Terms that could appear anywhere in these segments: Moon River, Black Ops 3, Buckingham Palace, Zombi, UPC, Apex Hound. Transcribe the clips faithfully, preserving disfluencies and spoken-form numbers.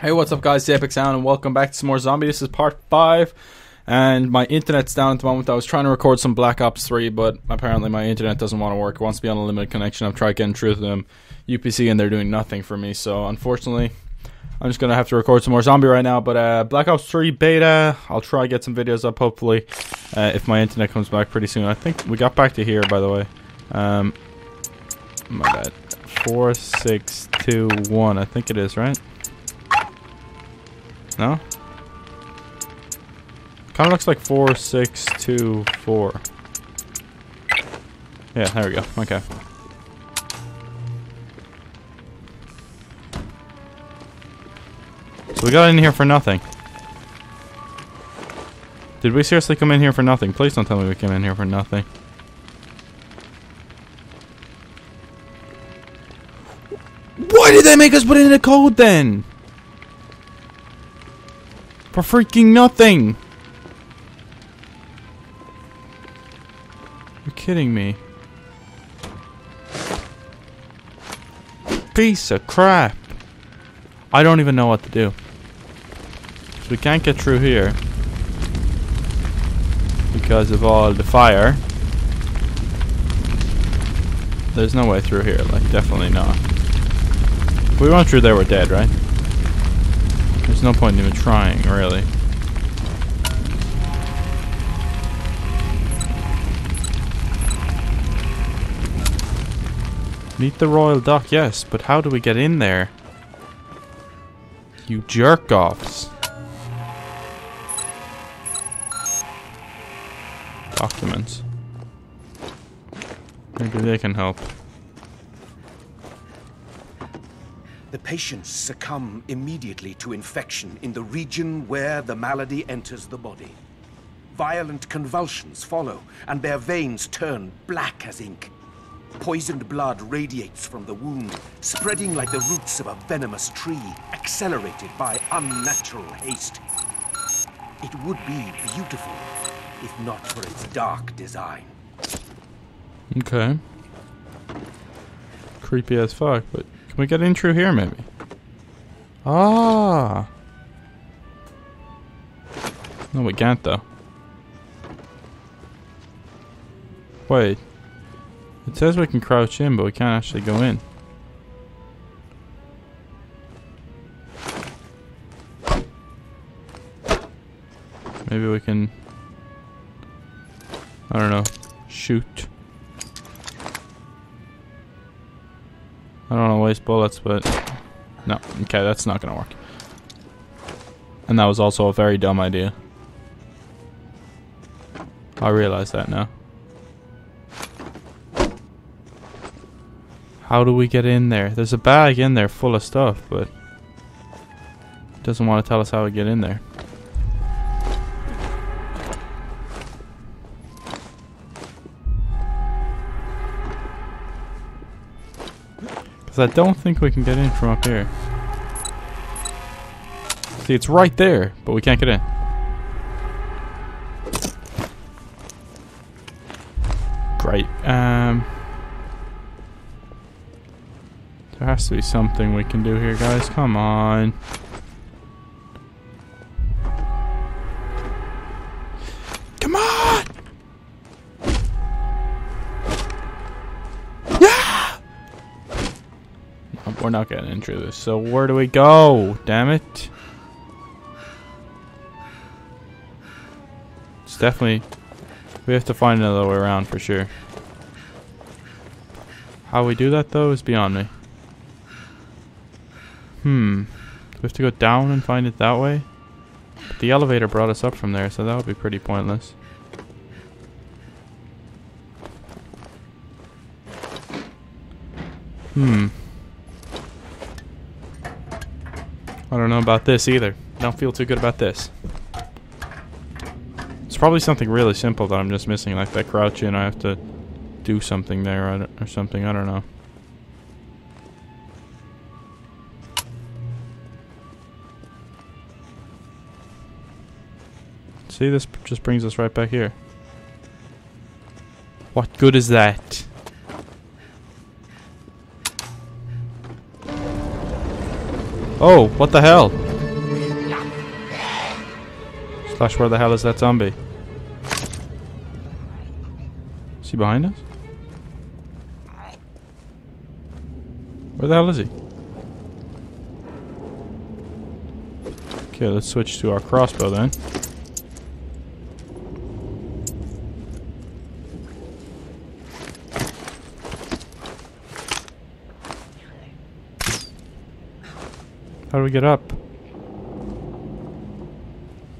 Hey, what's up guys, it's Apex Hound and welcome back to some more Zombie. This is part five and my internet's down at the moment. I was trying to record some Black Ops three, but apparently my internet doesn't want to work. It wants to be on a limited connection. I've tried getting through to them, U P C, and they're doing nothing for me. So unfortunately, I'm just going to have to record some more Zombie right now. But uh, Black Ops three beta, I'll try to get some videos up hopefully uh, if my internet comes back pretty soon. I think we got back to here, by the way. Um, my bad. four six two one, I think it is, right? No? Kind of looks like four six two four. Yeah, there we go. Okay. So we got in here for nothing. Did we seriously come in here for nothing? Please don't tell me we came in here for nothing. Why did they make us put in the code then? For freaking nothing! You're kidding me. Piece of crap. I don't even know what to do. So we can't get through here because of all the fire. There's no way through here, like, definitely not. If we went through there, we're dead, right? There's no point in even trying, really. Meet the royal duck, yes, but how do we get in there? You jerk-offs. Documents. Maybe they can help. The patients succumb immediately to infection in the region where the malady enters the body. Violent convulsions follow, and their veins turn black as ink. Poisoned blood radiates from the wound, spreading like the roots of a venomous tree, accelerated by unnatural haste. It would be beautiful, if not for its dark design. Okay. Creepy as fuck, but... Can we get in through here, maybe? Ah! No, we can't, though. Wait. It says we can crouch in, but we can't actually go in. Maybe we can... I don't know. Shoot. I don't want to waste bullets, but... No. Okay, that's not going to work. And that was also a very dumb idea. I realize that now. How do we get in there? There's a bag in there full of stuff, but... It doesn't want to tell us how to get in there. I don't think we can get in from up here. See, it's right there, but we can't get in. Great. Um, there has to be something we can do here, guys. Come on. Come on! We're not getting into this, so where do we go? Damn it. It's definitely... We have to find another way around for sure. How we do that though is beyond me. Hmm. Do we have to go down and find it that way? But the elevator brought us up from there, so that would be pretty pointless. Hmm. I don't know about this either. I don't feel too good about this. It's probably something really simple that I'm just missing, like that crouch in. I have to do something there or something. I don't know. See, this just brings us right back here. What good is that? Oh, what the hell? Flash, where the hell is that zombie? Is he behind us? Where the hell is he? Okay, let's switch to our crossbow then. How do we get up?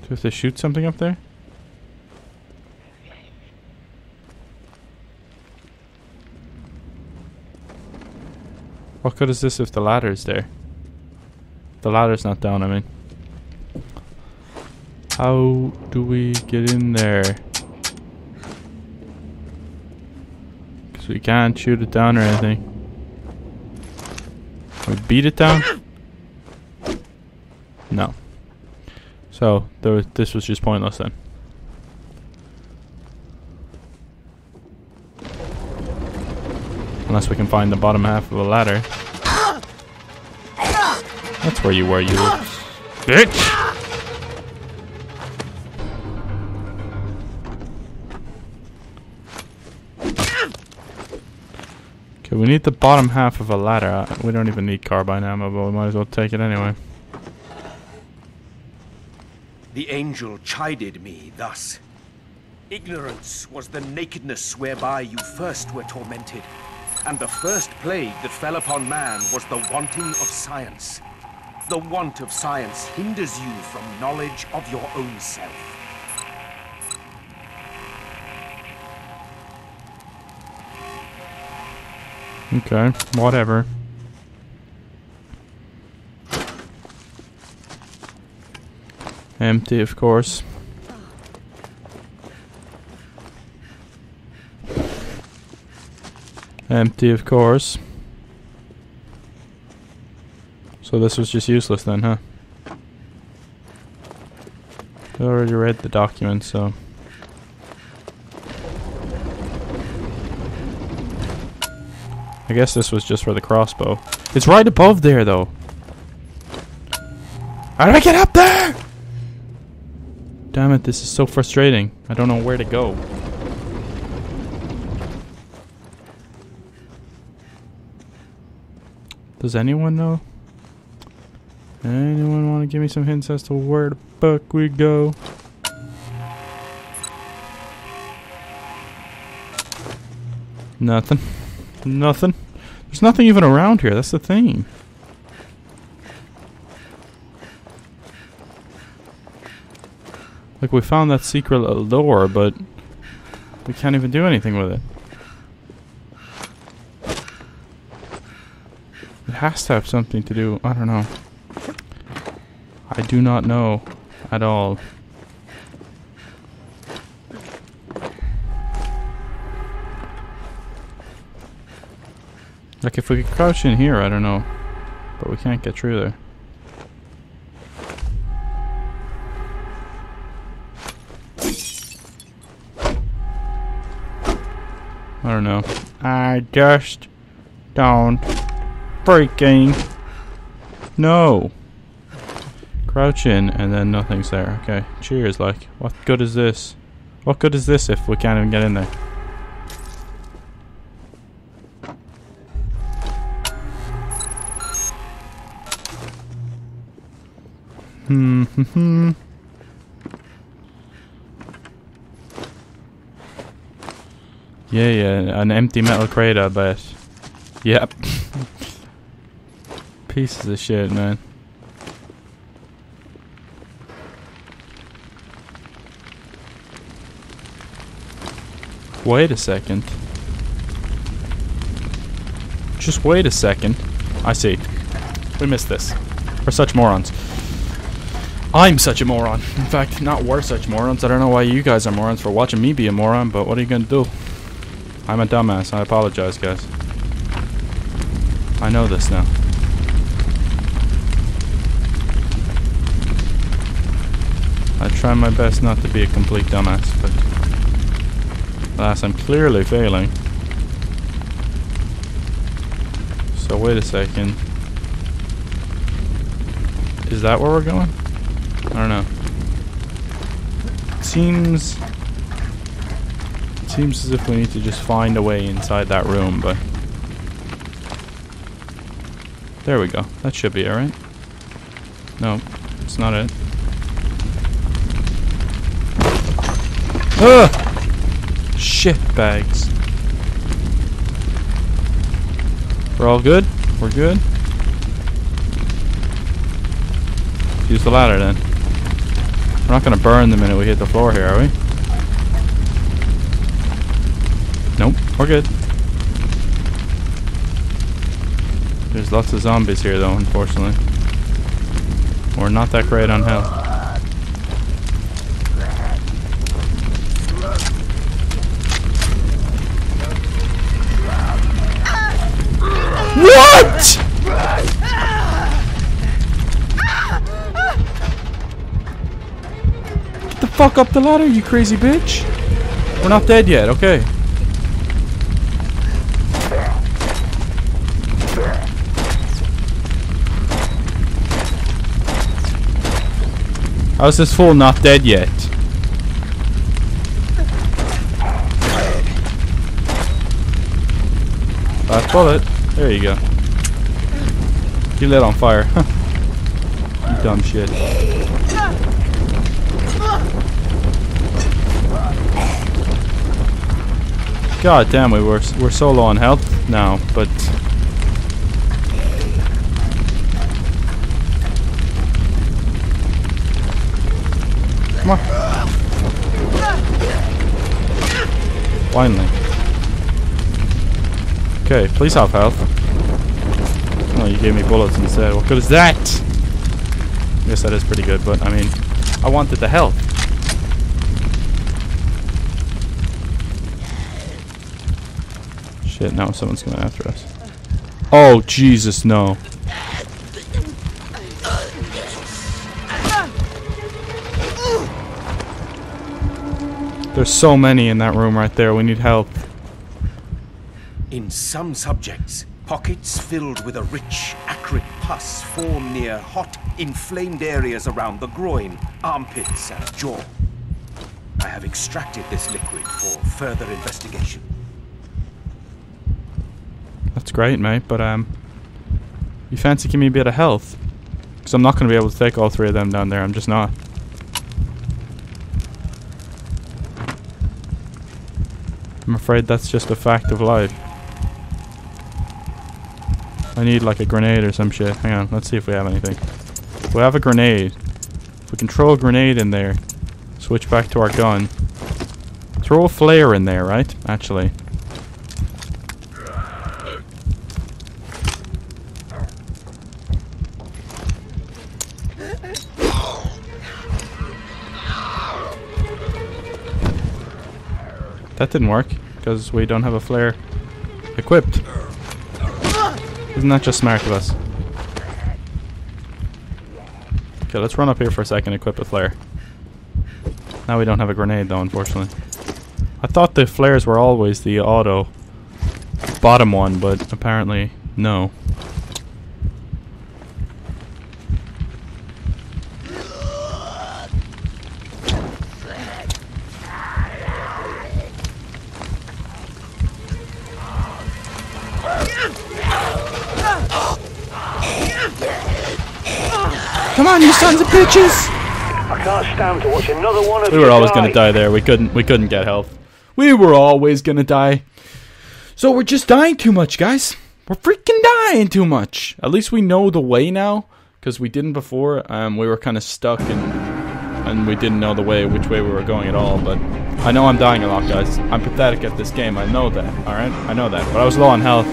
Do we have to shoot something up there? What good is this if the ladder is there? The ladder's not down, I mean. How do we get in there? Because we can't shoot it down or anything. Can we beat it down? No. So, there was, this was just pointless then. Unless we can find the bottom half of a ladder. That's where you were, you little bitch! Okay, we need the bottom half of a ladder. We don't even need carbine ammo, but we might as well take it anyway. The angel chided me thus. Ignorance was the nakedness whereby you first were tormented, and the first plague that fell upon man was the wanting of science. The want of science hinders you from knowledge of your own self. Okay, whatever. Empty, of course. Empty, of course. So this was just useless then, huh? I already read the document, so... I guess this was just for the crossbow. It's right above there, though! How do I get up there?! Damn it, this is so frustrating. I don't know where to go. Does anyone know? Anyone want to give me some hints as to where the fuck we go? Nothing. Nothing. There's nothing even around here, that's the thing. Like, we found that secret door, but we can't even do anything with it. It has to have something to do. I don't know. I do not know at all. Like, if we could crouch in here, I don't know. But we can't get through there. I don't know. I just don't freaking know. Crouch in and then nothing's there. Okay, cheers. Like, what good is this? What good is this if we can't even get in there? Hmm, hmm, hmm. Yeah, yeah, an empty metal crate, I bet. Yep. Pieces of shit, man. Wait a second. Just wait a second. I see. We missed this. We're such morons. I'm such a moron. In fact, not we're such morons. I don't know why you guys are morons for watching me be a moron, but what are you gonna do? I'm a dumbass. I apologize, guys. I know this now. I try my best not to be a complete dumbass, but... alas, I'm clearly failing. So, wait a second. Is that where we're going? I don't know. seems... It seems as if we need to just find a way inside that room, but... There we go. That should be it, right? No, it's not it. Ah! Shitbags. We're all good? We're good? Use the ladder then. We're not gonna burn the minute we hit the floor here, are we? Nope, we're good. There's lots of zombies here though, unfortunately. We're not that great on health. What? Get the fuck up the ladder, you crazy bitch. We're not dead yet, okay. How's this fool not dead yet? Last bullet. There you go. You lit on fire. You dumb shit. God damn, we were we're so low on health now, but. Come on. Finally. Okay, please have health. Oh, you gave me bullets instead. What good is that? I guess that is pretty good, but I mean, I wanted the health. Shit, now someone's coming after us. Oh, Jesus, no. There's so many in that room right there. We need help. In some subjects, pockets filled with a rich, acrid pus form near hot, inflamed areas around the groin, armpits, and jaw. I have extracted this liquid for further investigation. That's great, mate, but um, you fancy giving me a bit of health? Because I'm not going to be able to take all three of them down there. I'm just not. I'm afraid that's just a fact of life. I need like a grenade or some shit. Hang on, let's see if we have anything. We have a grenade. If we can throw a grenade in there, switch back to our gun. Throw a flare in there, right? Actually. That didn't work, because we don't have a flare equipped. Isn't that just smart of us? Okay, let's run up here for a second and equip a flare. Now we don't have a grenade though, unfortunately. I thought the flares were always the auto bottom one, but apparently no. Come on, you sons of bitches! I can't stand to watch another one of. We were always die. gonna die there. We couldn't. We couldn't get health. We were always gonna die. So we're just dying too much, guys. We're freaking dying too much. At least we know the way now, because we didn't before. Um, we were kind of stuck and and we didn't know the way, which way we were going at all. But I know I'm dying a lot, guys. I'm pathetic at this game. I know that. All right, I know that. But I was low on health,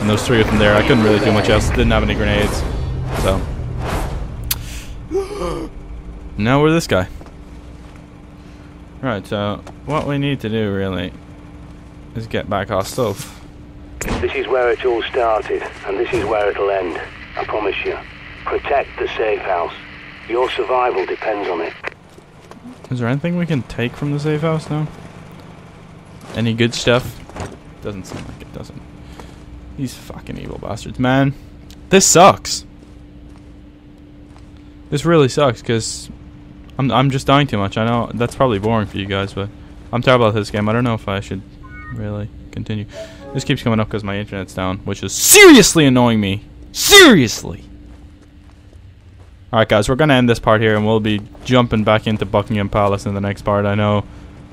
and those three of them there. I couldn't really do much else. Didn't have any grenades, so. Now we're this guy. Right, so what we need to do really is get back our stuff. This is where it all started, and this is where it'll end. I promise you. Protect the safe house. Your survival depends on it. Is there anything we can take from the safe house now? Any good stuff? Doesn't seem like it, doesn't. These fucking evil bastards, man. This sucks. This really sucks, because I'm, I'm just dying too much. I know that's probably boring for you guys, but I'm terrible at this game. I don't know if I should really continue. This keeps coming up because my internet's down, which is seriously annoying me. Seriously! Alright guys, we're going to end this part here, and we'll be jumping back into Buckingham Palace in the next part. I know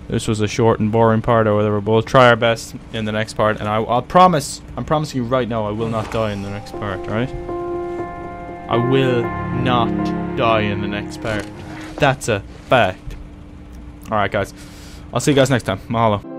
this was a short and boring part or whatever, but we'll try our best in the next part, and I, I'll promise, I'm promising you right now, I will not die in the next part, alright? I will not die in the next part. That's a fact. Alright guys, I'll see you guys next time. Mahalo.